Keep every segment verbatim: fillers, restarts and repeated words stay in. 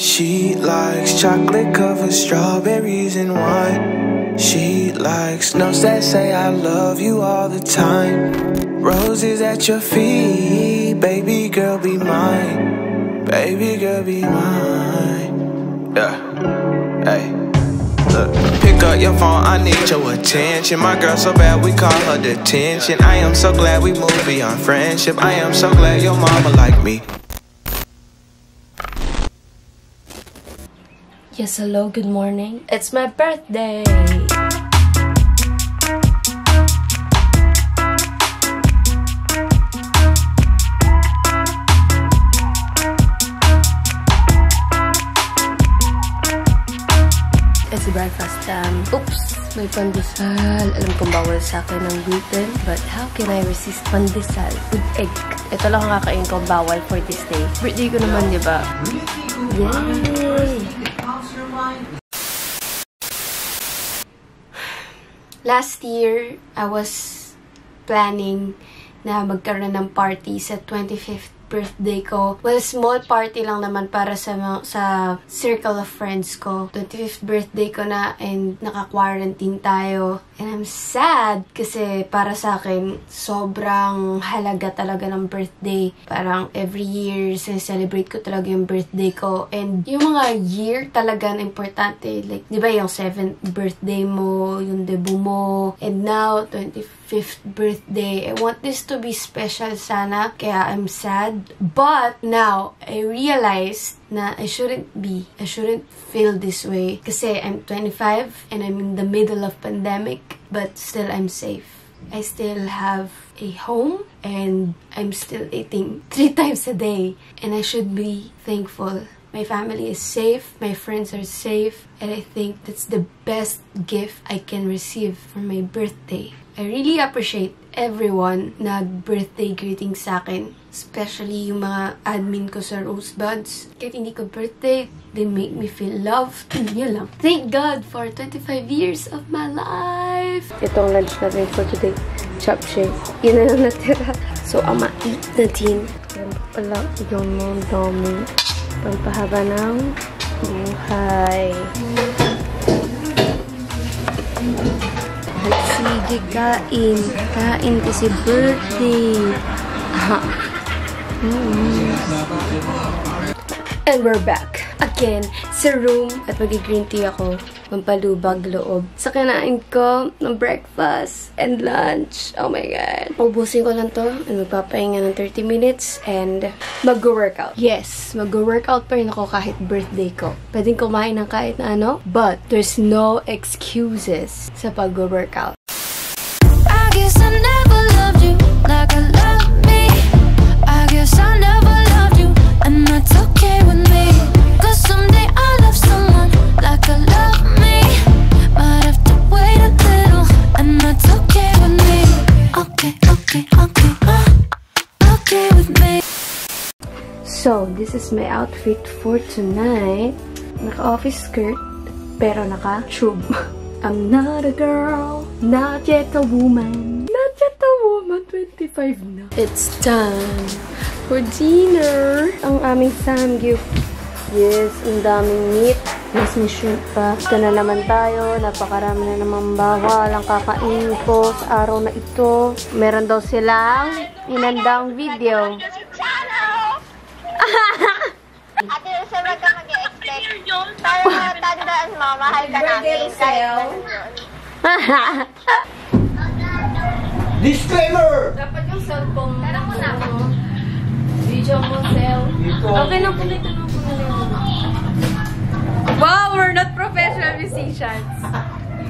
She likes chocolate covered strawberries and wine. She likes notes that say I love you all the time. Roses at your feet, baby girl be mine. Baby girl be mine. Yeah, hey. Pick up your phone, I need your attention. My girl so bad, we call her detention. I am so glad we moved beyond friendship. I am so glad your mama like me. Yes, hello, good morning. It's my birthday. It's breakfast time. Oops, may pandesal. Alam kong bawal sa akin ng gluten, but how can I resist pandesal with egg? Ito lang ang kakain ko bawal for this day. Birthday ko naman, di ba? Yay! Last year, I was planning na magkaroon ng party sa twenty-fifth birthday ko. Well, small party lang naman para sa sa circle of friends ko. twenty-fifth birthday ko na and naka-quarantine tayo. And I'm sad kasi para sa akin, sobrang halaga talaga ng birthday. Parang every year, sincelebrate ko talaga yung birthday ko. And yung mga year talaga na importante. Like, di ba yung seventh birthday mo, yung debut mo, and now, twenty-fifth birthday. I want this to be special sana, kaya I'm sad. But now, I realized na I shouldn't be. I shouldn't feel this way. Kasi I'm twenty-five and I'm in the middle of pandemic. But still, I'm safe. I still have a home and I'm still eating three times a day. And I should be thankful. My family is safe. My friends are safe. And I think that's the best gift I can receive for my birthday. I really appreciate everyone nag-birthday greeting sa akin. Especially yung mga admin ko sa Rozebuds. Kahit hindi ko birthday, they make me feel loved. Yun lang. Thank God for twenty-five years of my life! Itong lunch natin for today. Chop shake. Yun na lang natira. So, I'm gonna eat natin. Yan pa pala yung mga dami. Pampahaba ng buhay. Sige, kain. Kain kasi birthday. Aha. Mm. And we're back again sa room at mag-green tea ako, mampalubag loob sa kinain ko ng breakfast and lunch. Oh my god, ubusin ko lang to and magpapahinga ng thirty minutes and mag-workout. Yes, mag-workout pa rin ako kahit birthday ko. Pwedeng kumain ng kahit na ano, but there's no excuses sa pag-workout. I guess I never loved you like I love me. I guess I never loved you, and that's okay with me. Cause someday I'll love someone like I love me. Might have to wait a little, and that's okay with me. Okay, okay, okay, uh, okay with me. So, this is my outfit for tonight. Naka-office skirt, pero naka-tube. I'm not a girl, not yet a woman. twenty-five na. It's time for dinner. Ang aming samgyup. Yes, ang daming meat. Mas may shrimp pa. Ito na naman tayo. Napakarami na naman bawal ang kakainin ko sa araw na ito. Meron daw silang inandang video. Ate, saan ka mag-expect? Tayo na tandaan mo. Mahal ka namin. Disclaimer! Dapat yung cellphone. Tara ko na ako. Video mo, cell. Okay lang po, ito lang po na lang. Wow! We're not professional musicians.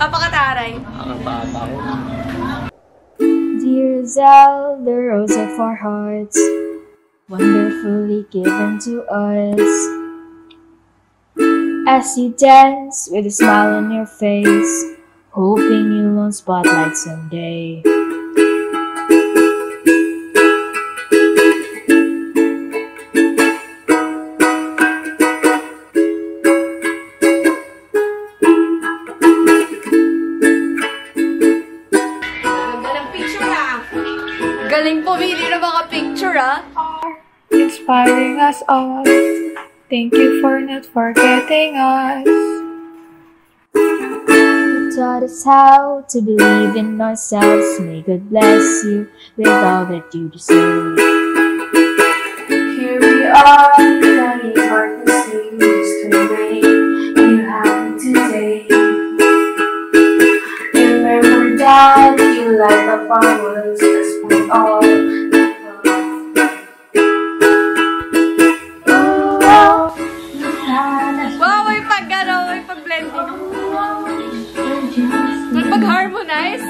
Kapakataray. Dear Zell, the rose of our hearts, wonderfully given to us. As you dance with a smile on your face, hoping you'll own spotlight someday. Galing pumili ng mga picture, ah! Inspiring us all Thank you for not forgetting us. You taught us how to believe in ourselves. May God bless you with all that you deserve. Here we are, fighting for the same yesterday you have today. Remember that you light up our worlds as we all. Mag-harmonize.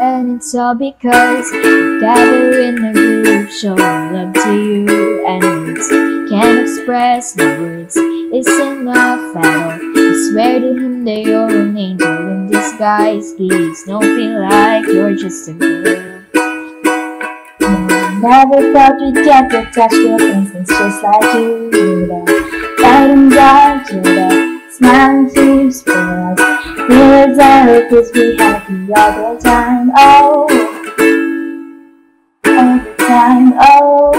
And it's all because we gather in a group, showing love to you, and it's can't express the words. It's enough at all. I swear to him that you're an angel in disguise. Please don't feel like you're just a girl. Never thought we'd get to touch your innocence just like you did. Light and dark, you're the smile keeps for us. We're excited 'cause we happy all the time. Oh, all the time. Oh.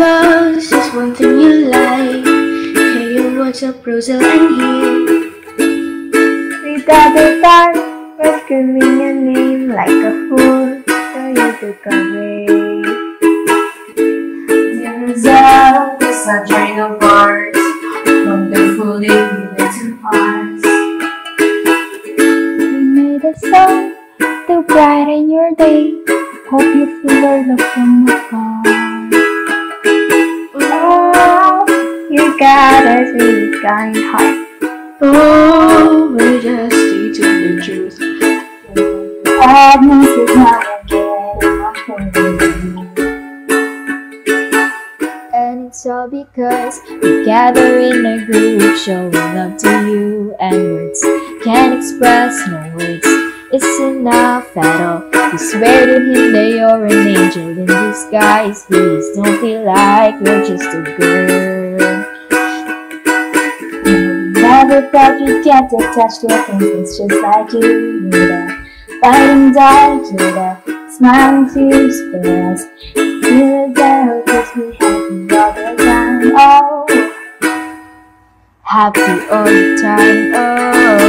Close is one thing you like. Hey, you watch up, Rosaline here. We gather far, we're screaming your name like a fool, so you took away. The result is a drain of words, wonderfully given to us. We made a song to brighten your day. Hope you feel our love from afar. You got a sweet kind heart. Oh, we just teaching the truth. Sadness is not again. And it's all because we gather in a group, showing love to you, and words can't express no words. It's enough at all. You swear to him that you're an angel in disguise. Please don't feel like you're just a girl. Never thought you'd get attached to a thing that's just like you, you're the light and dark, you're the smiling tears for us. You're the girl that we happy all the time, oh, happy all the time, oh.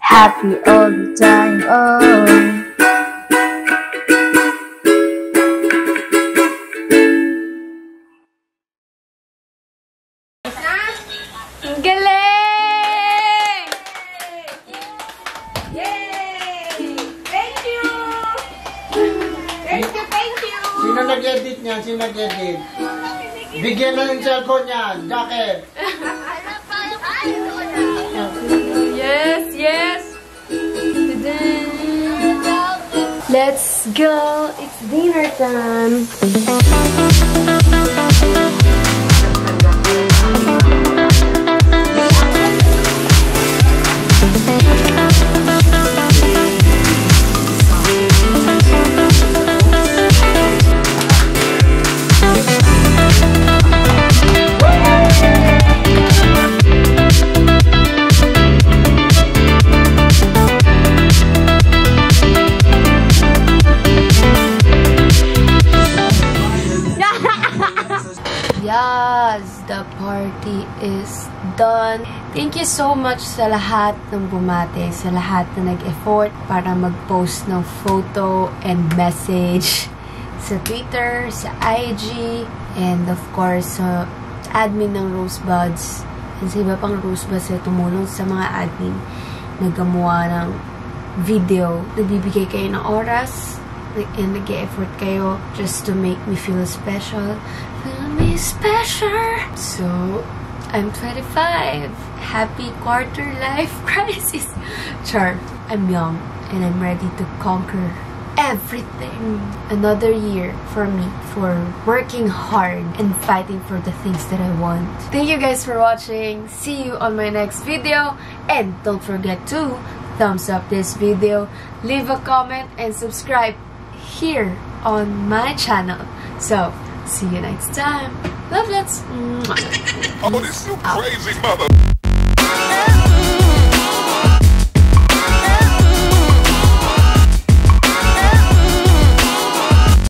Happy all the time, oh. Sino nag-edit niyan? Sino nag-edit? Bigyan na ng cellphone niyan. Jacket! Yes, yes! Let's go! It's dinner time! The party is done. Thank you so much sa lahat ng bumate, sa lahat na nag-effort para mag-post ng photo and message sa Twitter, sa I G, and of course, sa admin ng Rozebuds. And sa iba pang Rozebuds na tumulong sa mga admin na gumawa ng video. Nagbibigay kayo ng oras and nag-effort kayo just to make me feel special. Special. So, I'm twenty-five. Happy quarter life crisis. Sure, I'm young and I'm ready to conquer everything. Another year for me for working hard and fighting for the things that I want. Thank you guys for watching. See you on my next video, and don't forget to thumbs up this video, leave a comment, and subscribe here on my channel. So see you next time. Love lots. Oh, this you crazy mother.